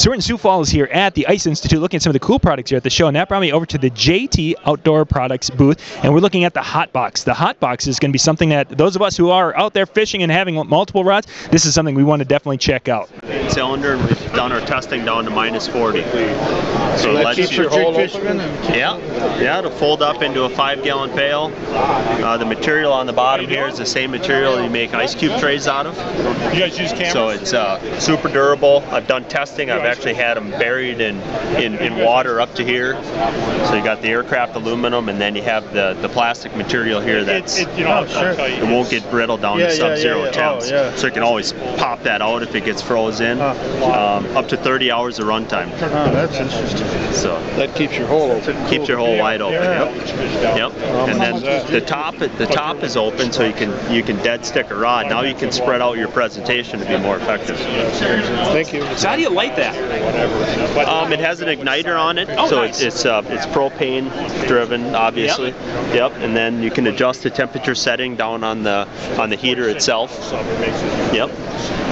So we're in Sioux Falls here at the Ice Institute, looking at some of the cool products here at the show, and that brought me over to the JT Outdoor Products booth, and we're looking at the Hot Box. The Hot Box is going to be something that those of us who are out there fishing and having multiple rods, this is something we want to definitely check out. Cylinder, and we've done our testing down to -40. So it lets you hold it. Yeah, it'll fold up into a 5-gallon pail. The material on the bottom here is the same material you make ice cube trays out of. You guys use cameras? So it's super durable. I've done testing. I've actually had them buried in water up to here. So you got the aircraft aluminum, and then you have the plastic material here that's it won't get brittle down to sub-zero temps. Oh, yeah. So you can always pop that out if it gets frozen. Up to 30 hours of runtime. Oh, that's interesting. So that keeps your hole open. Keeps your hole wide open. Yeah. Yep. And then the top is open, so you can dead stick a rod. Now you can spread out your presentation to be more effective. Thank you. So how do you light that? It has an igniter on it, so it's propane driven, obviously. Yep. And then you can adjust the temperature setting down on the heater itself. Yep.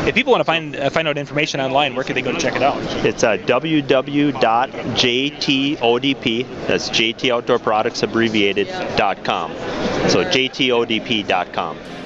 If people want to find out information online, where can they go to check it out? It's www.jtodp, that's JT Outdoor Products abbreviated, .com. So jtodp.com.